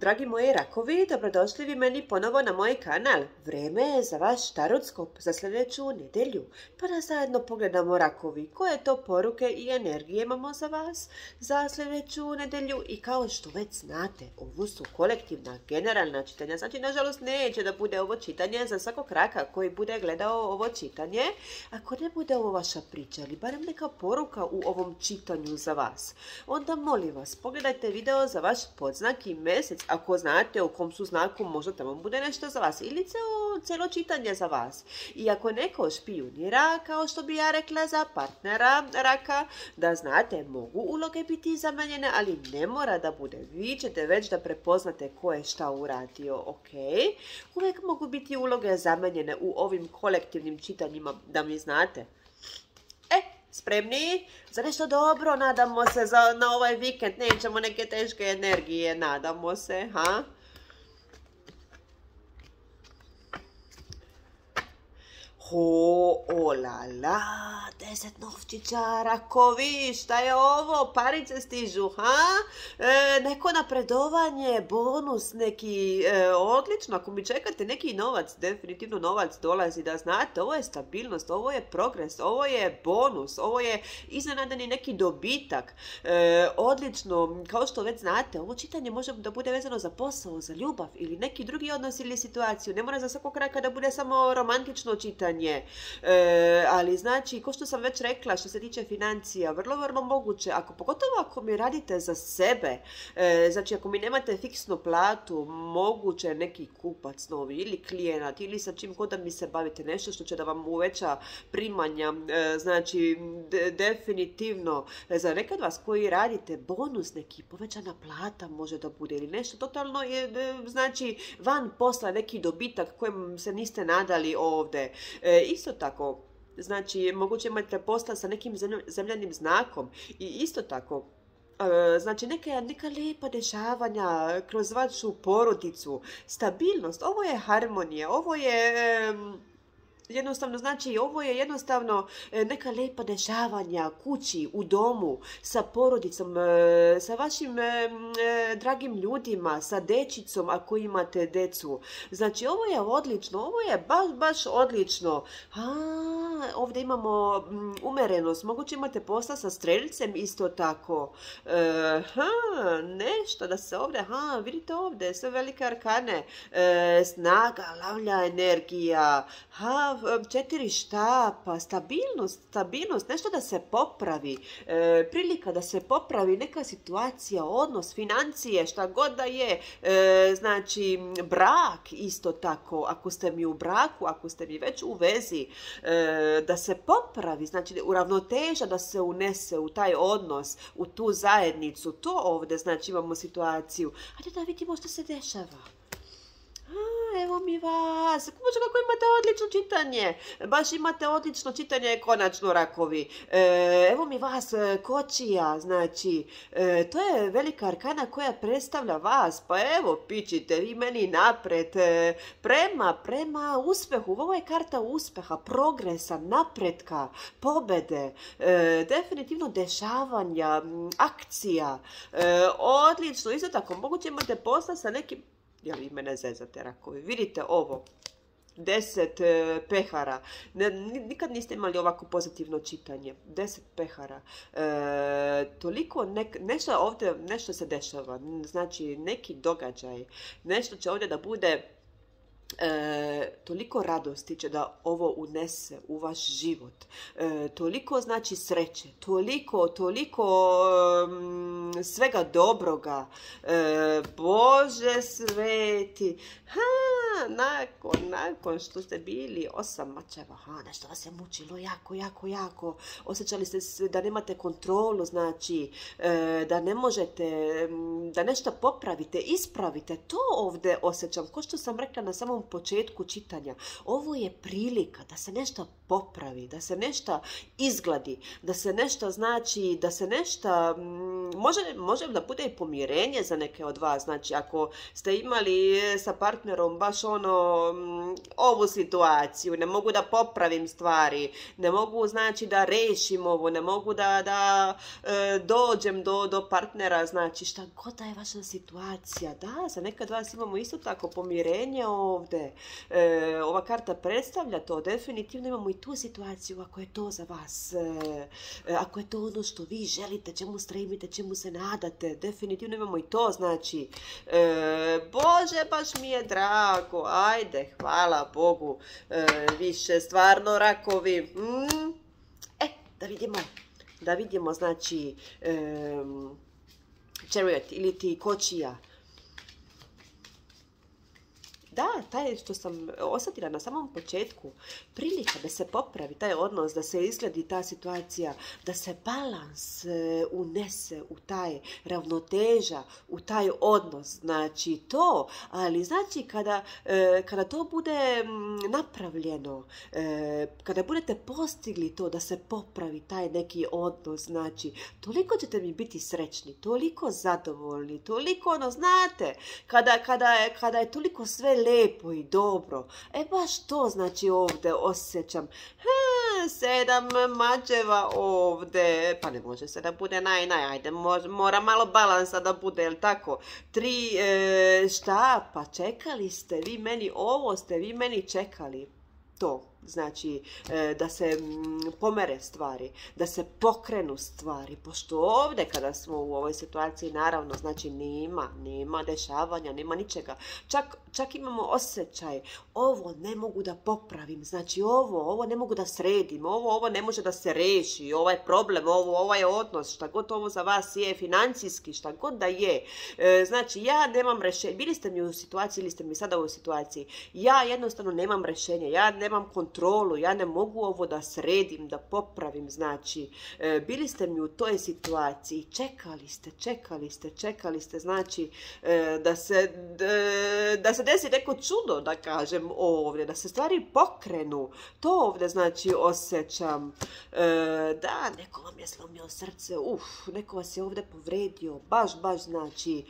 Dragi moji rakovi, dobrodošli vi meni ponovo na moj kanal. Vreme je za vaš tarotskop za sljedeću nedelju. Pa da zajedno pogledamo rakovi koje to poruke i energije imamo za vas za sljedeću nedelju. I kao što već znate, ovo su kolektivna, generalna čitanja. Znači, nažalost, neće da bude ovo čitanje za svakog raka koji bude gledao ovo čitanje. Ako ne bude ovo vaša priča ili barem neka poruka u ovom čitanju za vas, onda molim vas, pogledajte video za vaš podznak i mjesec. Ako znate o kom su znaku, možda tamo bude nešto za vas ili celo čitanje za vas. I ako neko špijunira, kao što bi ja rekla, za partnera raka, da znate, mogu uloge biti zamenjene, ali ne mora da bude. Vi ćete već da prepoznate ko je šta uradio, ok? Uvijek mogu biti uloge zamenjene u ovim kolektivnim čitanjima, da mi znate. Spremni? Za nešto dobro, nadamo se, na ovaj vikend nećemo neke teške energije, nadamo se, ha? Olala, 10 novčića, rakovi, šta je ovo? Parice stižu, ha? Neko napredovanje, bonus, neki, odlično, ako mi čekate neki novac, definitivno novac dolazi, da znate, ovo je stabilnost, ovo je progres, ovo je bonus, ovo je iznenadani neki dobitak, odlično, kao što već znate, ovo čitanje može da bude vezano za posao, za ljubav ili neki drugi odnos ili situaciju, ne mora za svakog raka da bude samo romantično čitanje. Ali znači, kao što sam već rekla, što se tiče financija, vrlo moguće, pogotovo ako mi radite za sebe, znači ako mi nemate fiksnu platu, moguće neki kupac novi ili klijenat ili sa čim god da mi se bavite, nešto što će da vam uveća primanja, znači definitivno za nekad vas koji radite bonus neki, povećana plata može da bude ili nešto totalno, znači van posla neki dobitak kojem se niste nadali ovdje. Isto tako, znači, moguće imate posla sa nekim zemljanim znakom i isto tako, znači neka lijepa dešavanja kroz vašu porodicu, stabilnost, ovo je harmonija, ovo je... jednostavno, znači, ovo je jednostavno neka lijepa dešavanja kući, u domu, sa porodicom, sa vašim dragim ljudima, sa dečicom ako imate decu. Znači, ovo je odlično, ovo je baš odlično. Ovdje imamo umerenost, moguće imate posla sa strelcem isto tako. Nešto da se ovdje, vidite ovdje, sve velike arkane, snaga, glavna energija, četiri štapa, stabilnost, nešto da se popravi, prilika da se popravi neka situacija, odnos, financije, šta god da je, znači brak isto tako, ako ste mi u braku, ako ste mi već u vezi, da se popravi, znači uravnoteža da se unese u taj odnos, u tu zajednicu, to ovdje, znači imamo situaciju, hajde da vidimo što se dešava. Evo mi vas, kuću kako imate odlično čitanje, baš imate odlično čitanje konačno rakovi. Evo mi vas, kočija, znači, to je velika arkana koja predstavlja vas, pa evo pičite vi meni napred, prema uspehu, ovo je karta uspeha, progresa, napretka, pobede, definitivno dešavanja, akcija, odlično, isto tako, moguće imate posla sa nekim, ja vi mene zezate rakovi, vidite ovo, 10 pehara, nikad niste imali ovako pozitivno čitanje, 10 pehara, toliko, ovdje nešto se dešava, znači neki događaj, nešto će ovdje da bude, toliko radosti će da ovo unese u vaš život, toliko znači sreće, toliko svega dobroga, Bože sveti, nakon što ste bili 8 mačeva, nešto vas je mučilo jako, osjećali ste da nemate kontrolu, znači da ne možete, da nešto popravite, ispravite, to ovdje osjećam, kao što sam rekla na samom samom početku čitanja. Ovo je prilika da se nešto popravi, da se nešto izgladi, da se nešto znači, da se nešto, možem da bude i pomirenje za neke od vas. Znači, ako ste imali sa partnerom baš ovu situaciju, ne mogu da popravim stvari, ne mogu znači da rešim ovo, ne mogu da dođem do partnera, znači šta god da je vaša situacija. Da, za nekad vas imamo isto tako pomirenje ovde. Ova karta predstavlja to, definitivno imamo i tu situaciju ako je to za vas, ako je to ono što vi želite, čemu stremite, čemu se nadate, definitivno imamo i to, znači, Bože, baš mi je drago, ajde, hvala Bogu, više stvarno rakovi, da vidimo, znači, Chariot ili ti kočija. Da, taj što sam osetila na samom početku, prilika da se popravi taj odnos, da se izgledi ta situacija, da se balans unese u taj ravnoteža, u taj odnos, znači to, ali znači kada to bude napravljeno, kada budete postigli to da se popravi taj neki odnos, znači toliko ćete mi biti srećni, toliko zadovoljni, toliko ono, znate, kada je toliko sve lepo i dobro. E baš to znači ovdje osjećam. 7 mačeva ovdje. Pa ne može se da bude naj. Ajde, mora malo balansa da bude, jel tako? 3 štapa. Čekali ste vi meni ovo, ste vi meni čekali. To. Znači, da se pomere stvari, da se pokrenu stvari, pošto ovdje kada smo u ovoj situaciji, naravno, znači nema dešavanja, nema ničega. Čak imamo osjećaj, ovo ne mogu da popravim, znači ovo ne mogu da sredim, ovo ne može da se reši, ovaj problem, ovaj odnos, šta god ovo za vas je, financijski, šta god da je. Znači, ja nemam rešenja, bili ste mi u situaciji ili ste mi sada u situaciji, ja jednostavno nemam rešenja, ja nemam kontrolu, ja ne mogu ovo da sredim, da popravim, znači, bili ste mi u toj situaciji, čekali ste, znači, da se desi neko čudo, da kažem ovdje, da se stvari pokrenu, to ovdje, znači, osjećam, da, neko vam je slomio srce, neko vas je ovdje povredio, baš, znači,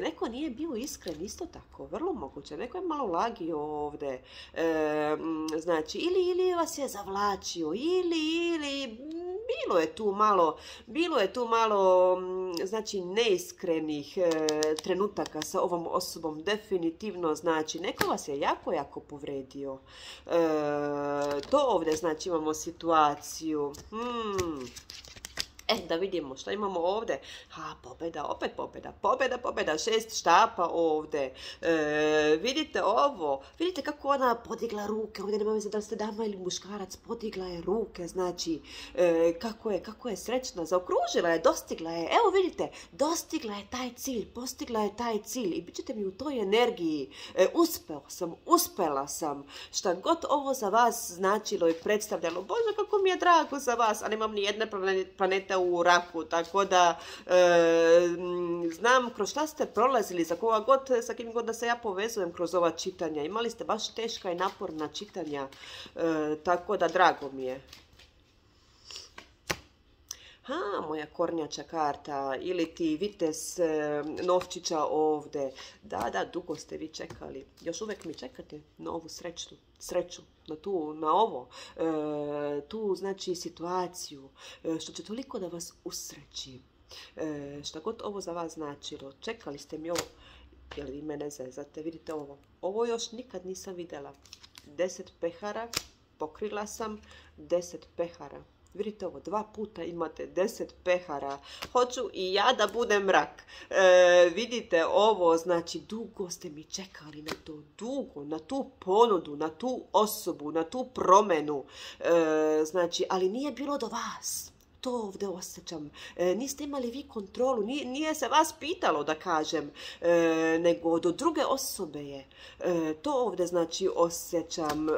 neko nije bio iskren, isto tako, vrlo moguće, neko je malo lagio ovdje, znači, ili vas je zavlačio, ili bilo je tu malo znači neiskrenih trenutaka sa ovom osobom, definitivno, znači neko vas je jako povredio. To ovdje znači imamo situaciju. Da vidimo šta imamo ovdje. Pobjeda, opet pobjeda, 6 štapa ovdje. Vidite ovo, vidite kako ona podigla ruke, ovdje nema veze da li ste dama ili muškarac, podigla je ruke, znači kako je srećna, zaokružila je, dostigla je, evo vidite, dostigla je taj cilj, postigla je taj cilj i bit ćete mi u toj energiji, uspela sam, šta god ovo za vas značilo i predstavljalo, Bože kako mi je drago za vas, a nemam ni jedne planete u raku, tako da znam kroz šta ste prolazili, sa kim god da se ja povezujem kroz ova čitanja, imali ste baš teška i naporna čitanja, tako da drago mi je. Moja kornjača karta ili ti vitez novčića ovdje, da, dugo ste vi čekali, još uvek mi čekate na ovu sreću, na tu znači situaciju, što će toliko da vas usreći, šta god ovo za vas značilo, čekali ste mi ovo, jel vi mene zezate, vidite ovo još nikad nisam vidjela, 10 pehara, pokrila sam 10 pehara. Vidite ovo, 2 puta imate 10 pehara. Hoću i ja da budem rak. Vidite ovo, znači dugo ste mi čekali na to, dugo, na tu ponudu, na tu osobu, na tu promenu. Znači, ali nije bilo do vas. To ovdje osjećam. Niste imali vi kontrolu, nije se vas pitalo da kažem, nego do druge osobe je. To ovdje znači osjećam.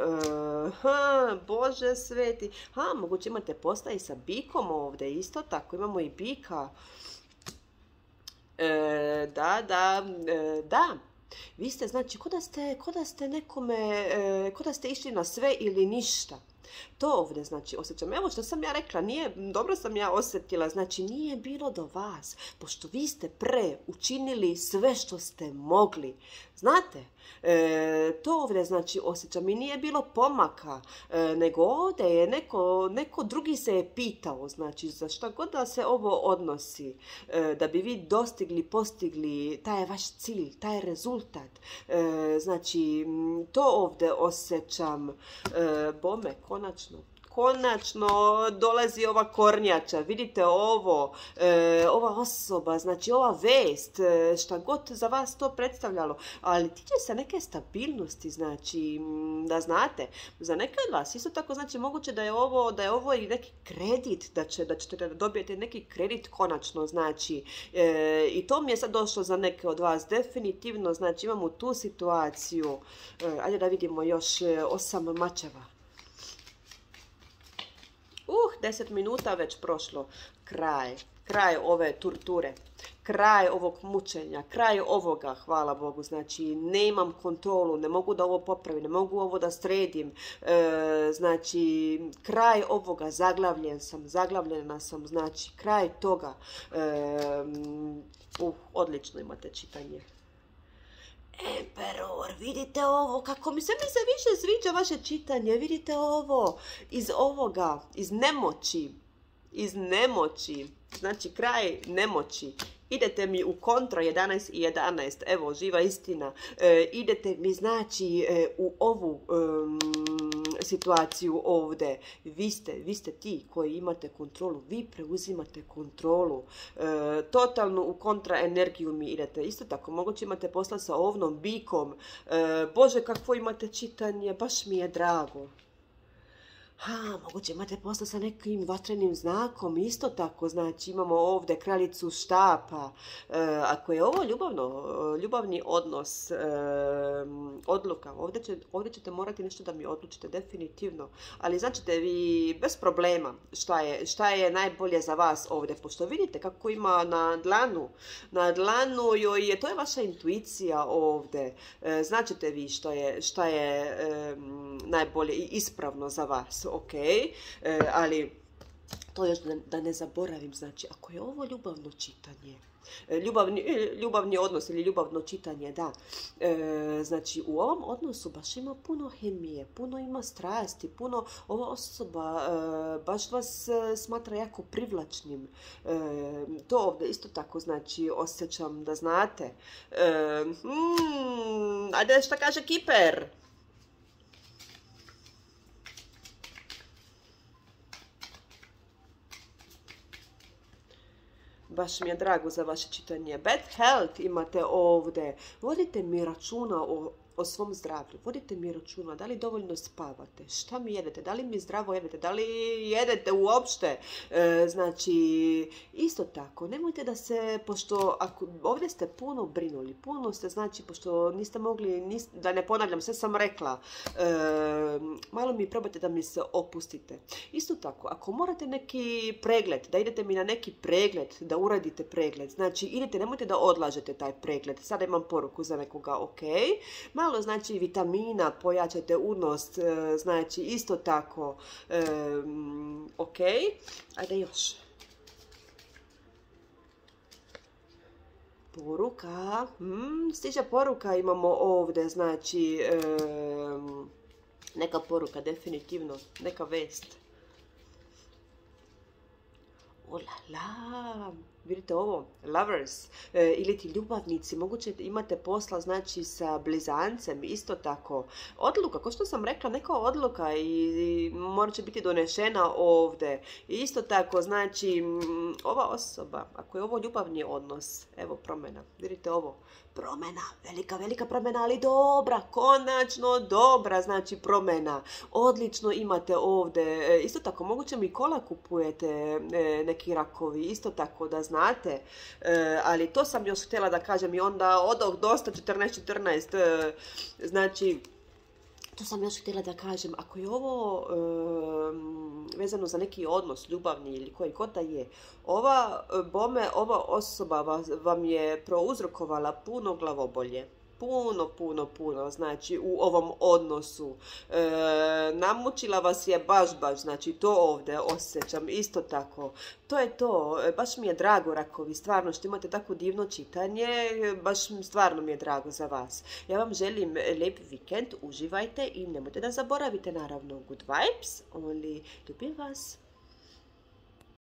Bože sveti. Moguće imate posla i sa bikom ovdje, isto tako imamo i bika. Da. Vi ste, znači, ko da ste išli na sve ili ništa. To ovdje, znači, osjećam. Evo što sam ja rekla, dobro sam ja osjetila, znači, nije bilo do vas, pošto vi ste učinili sve što ste mogli. Znate, to ovdje, znači, osjećam i nije bilo pomaka, nego ovdje je neko drugi se je pitao, znači, za šta god da se ovo odnosi, da bi vi postigli taj vaš cilj, taj rezultat. Znači, to ovdje osjećam, bome, konačno dolazi ova kornjača, vidite ovo, ova osoba, znači ova vest, šta god za vas to predstavljalo, ali tiče se neke stabilnosti, znači, da znate, za neke od vas, isto tako, znači, moguće da je ovo i neki kredit, da ćete dobijete neki kredit konačno, znači, i to mi je sad došlo za neke od vas, definitivno, znači, imamo tu situaciju, ajde da vidimo još 8 mačeva. 10 minuta već prošlo, kraj ove torture, kraj ovog mučenja, kraj ovoga, hvala Bogu, znači ne imam kontrolu, ne mogu da ovo popravim, ne mogu ovo da sredim, znači kraj ovoga, zaglavljena sam, znači kraj toga, odlično imate čitanje. Emperor, vidite ovo, kako mi se više sviđa vaše čitanje, vidite ovo, iz nemoći, znači kraj nemoći, idete mi u kontra 11 i 11, evo, živa istina, idete mi, znači, u ovu situaciju ovdje, vi ste ti koji imate kontrolu, vi preuzimate kontrolu, totalno u kontra energiju mi idete, isto tako, moguće imate posla sa ovnom bikom, Bože, kakvo imate čitanje, baš mi je drago. Moguće imate posla sa nekim vatrenim znakom, isto tako, znači imamo ovdje kraljicu štapa. Ako je ovo ljubavni odnos, odluka, ovdje ćete morati nešto da mi odlučite, definitivno. Ali značite vi bez problema šta je najbolje za vas ovdje, pošto vidite kako ima na dlanu joj je, to je vaša intuicija ovdje. Značite vi šta je najbolje i ispravno za vas. Ok, ali to još da ne zaboravim, znači ako je ovo ljubavno čitanje, ljubavni odnos ili ljubavno čitanje, da, znači u ovom odnosu baš ima puno hemije, puno ima strasti, puno ova osoba baš vas smatra jako privlačnim, to ovdje isto tako, znači osjećam, da znate, ajde šta kaže Kiper? Baš mi je drago za vaše čitanje. Bad health imate ovdje. Vodite mi računa o svom zdravlju. Vodite mi računa da li dovoljno spavate, šta mi jedete, da li mi zdravo jedete, da li jedete uopšte. Znači, isto tako, nemojte da se, pošto ovdje ste puno brinuli, puno ste, znači, pošto niste mogli, da ne ponavljam, sve sam rekla, malo mi probajte da mi se opustite. Isto tako, ako morate neki pregled, da idete mi na neki pregled, da uradite pregled, znači, idete, nemojte da odlažete taj pregled. Sada imam poruku za nekoga, ok, malo, znači, vitamina, pojačajte unos, znači, isto tako, ok, ajde još. Poruka, stiže poruka, imamo ovdje, znači, neka poruka, definitivno, neka vest. Olala, vidite ovo, lovers, ili ti ljubavnici, moguće imate posla, znači, sa blizancem, isto tako. Odluka, kao što sam rekla, neka odluka i morat će biti donešena ovdje. Isto tako, znači, ova osoba, ako je ovo ljubavni odnos, evo promjena, vidite ovo, promjena, velika promjena, ali dobra, konačno dobra, znači promjena. Odlično imate ovdje, isto tako, moguće mi kola kupujete, neki rakovi, isto tako, da znate, ali to sam još htjela da kažem i onda odog dosta 14-14, znači, to sam još htjela da kažem, ako je ovo vezano za neki odnos, ljubavni ili koji god da je, ova osoba vam je prouzrokovala puno glavobolje, puno, znači u ovom odnosu. Namučila vas je baš, znači to ovdje osjećam isto tako. To je to, baš mi je drago rakovi, stvarno što imate tako divno čitanje, baš stvarno mi je drago za vas. Ja vam želim lijep vikend, uživajte i nemojte da zaboravite naravno good vibes, only ljubim vas.